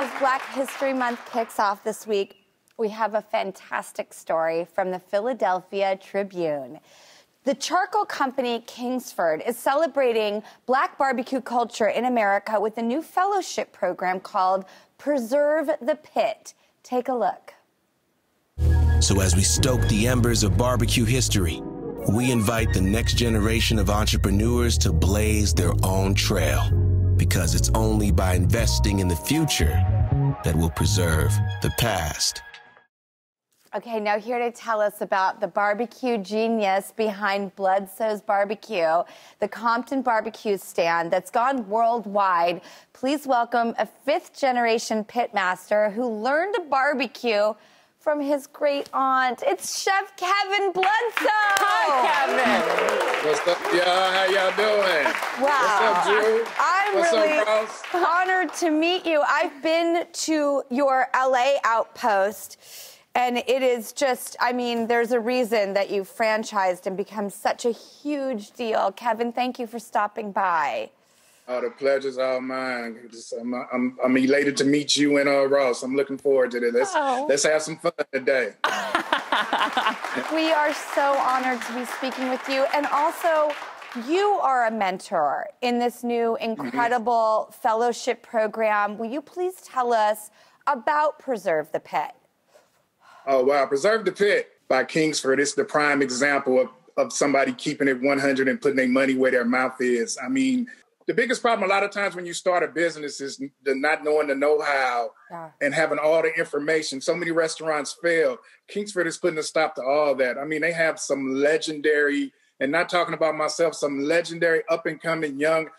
As Black History Month kicks off this week, we have a fantastic story from the Philadelphia Tribune. The charcoal company Kingsford is celebrating Black barbecue culture in America with a new fellowship program called Preserve the Pit. Take a look. So as we stoke the embers of barbecue history, we invite the next generation of entrepreneurs to blaze their own trail, because it's only by investing in the future that will preserve the past. Okay, now here to tell us about the barbecue genius behind Bludso's Barbecue, the Compton barbecue stand that's gone worldwide. Please welcome a fifth-generation pitmaster who learned to barbecue from his great aunt. It's Chef Kevin Bludso. Hi, Kevin. What's up, y'all? How y'all doing? Wow. What's up, Drew? I'm really honored to meet you. I've been to your LA outpost. And it is just, I mean, there's a reason that you've franchised and become such a huge deal. Kevin, thank you for stopping by. Oh, the pleasure's all mine. Just, I'm elated to meet you and Ross. I'm looking forward to this. Let's have some fun today. We are so honored to be speaking with you. And also, you are a mentor in this new incredible fellowship program. Will you please tell us about Preserve the Pit? Oh, wow. Preserve the Pit by Kingsford. It's the prime example of somebody keeping it 100 and putting their money where their mouth is. I mean, the biggest problem a lot of times when you start a business is the not knowing the know-how and having all the information. So many restaurants fail. Kingsford is putting a stop to all that. I mean, they have some legendary, and not talking about myself, some legendary up-and-coming young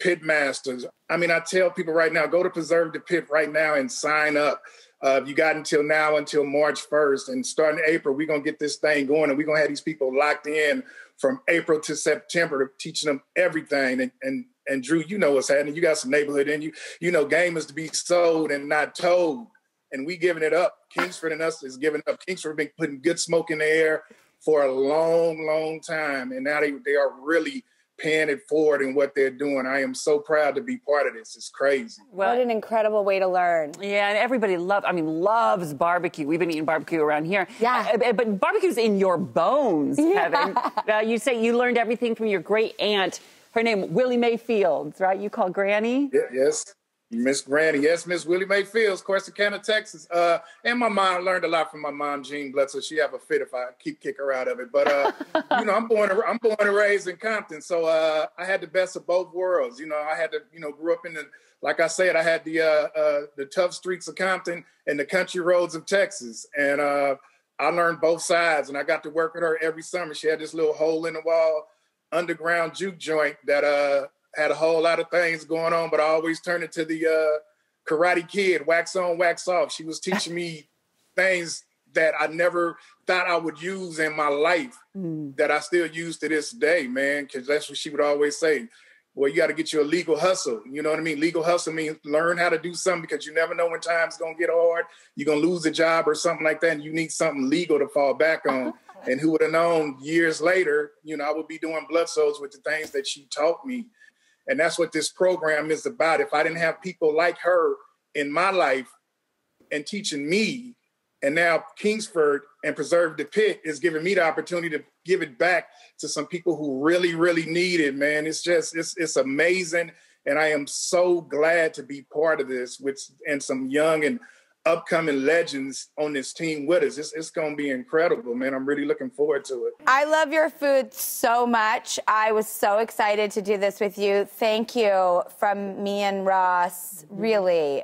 pitmasters. I mean, I tell people right now, go to Preserve the Pit right now and sign up. You got until March 1st, and starting April, we're going to get this thing going, and we're going to have these people locked in from April to September, teaching them everything. And Drew, you know what's happening. You got some neighborhood in you. You know, game is to be sold and not told, and we giving it up. Kingsford and us is giving up. Kingsford been putting good smoke in the air for a long, long time, and now they are really paying it forward in what they're doing. I am so proud to be part of this. It's crazy. Well, what an incredible way to learn. Yeah, and everybody loves barbecue. We've been eating barbecue around here. Yeah. But barbecue's in your bones, Kevin. You say you learned everything from your great aunt. Her name, Willie Mayfields, right? You call Granny? Yeah, yes. Miss Granny, yes, Miss Willie Mayfields, Corsicana, Texas. And my mom, learned a lot from my mom, Jean Bludso. She have a fit if I kick her out of it. But you know, I'm born and raised in Compton, so I had the best of both worlds. You know, I had to, you know, grew up in the, like I said, I had the tough streets of Compton and the country roads of Texas, and I learned both sides. And I got to work with her every summer. She had this little hole in the wall underground juke joint that had a whole lot of things going on, but I always turned it to the Karate Kid, wax on, wax off. She was teaching me things that I never thought I would use in my life that I still use to this day, man, because that's what she would always say. Well, you got to get you a legal hustle. You know what I mean? Legal hustle means learn how to do something, because you never know when time's going to get hard. You're going to lose a job or something like that, and you need something legal to fall back on. And who would have known years later, you know, I would be doing Bludso's with the things that she taught me. And that's what this program is about. If I didn't have people like her in my life and teaching me, and now Kingsford and Preserve the Pit is giving me the opportunity to give it back to some people who really, really need it, man. It's just, it's amazing. And I am so glad to be part of this with, and some young and upcoming legends on this team with us. It's going to be incredible, man. I'm really looking forward to it. I love your food so much. I was so excited to do this with you. Thank you from me and Ross, really,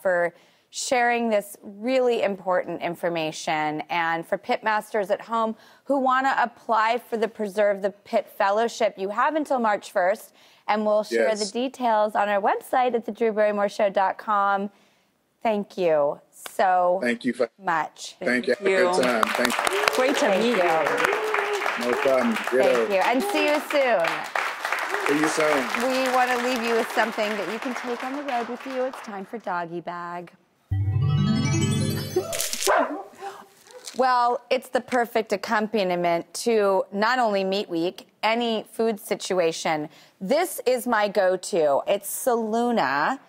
for sharing this really important information. And for pitmasters at home who want to apply for the Preserve the Pit Fellowship, you have until March 1st, and we'll share the details on our website at thedrewbarrymoreshow.com. Thank you so much. Thank you. Have a good time. Thank you. Great to meet you. No problem. Thank you. And see you soon. See you soon. We want to leave you with something that you can take on the road with you. It's time for Doggy Bag. Well, it's the perfect accompaniment to not only Meat Week, any food situation. This is my go-to. It's Solluna.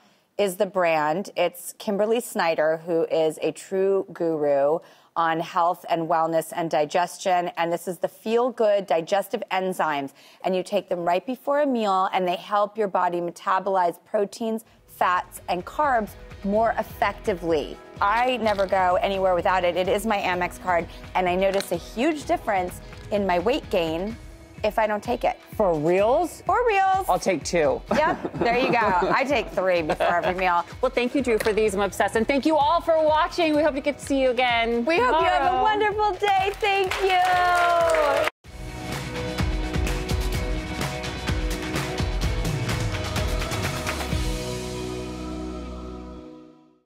is the brand. It's Kimberly Snyder, who is a true guru on health and wellness and digestion. And this is the feel-good digestive enzymes. And you take them right before a meal, and they help your body metabolize proteins, fats, and carbs more effectively. I never go anywhere without it. It is my Amex card, and I notice a huge difference in my weight gain if I don't take it. For reals? For reals. I'll take 2. Yep, there you go. I take 3 before every meal. Well, thank you, Drew, for these. I'm obsessed. And thank you all for watching. We hope we get to see you again tomorrow. We hope you have a wonderful day. Thank you.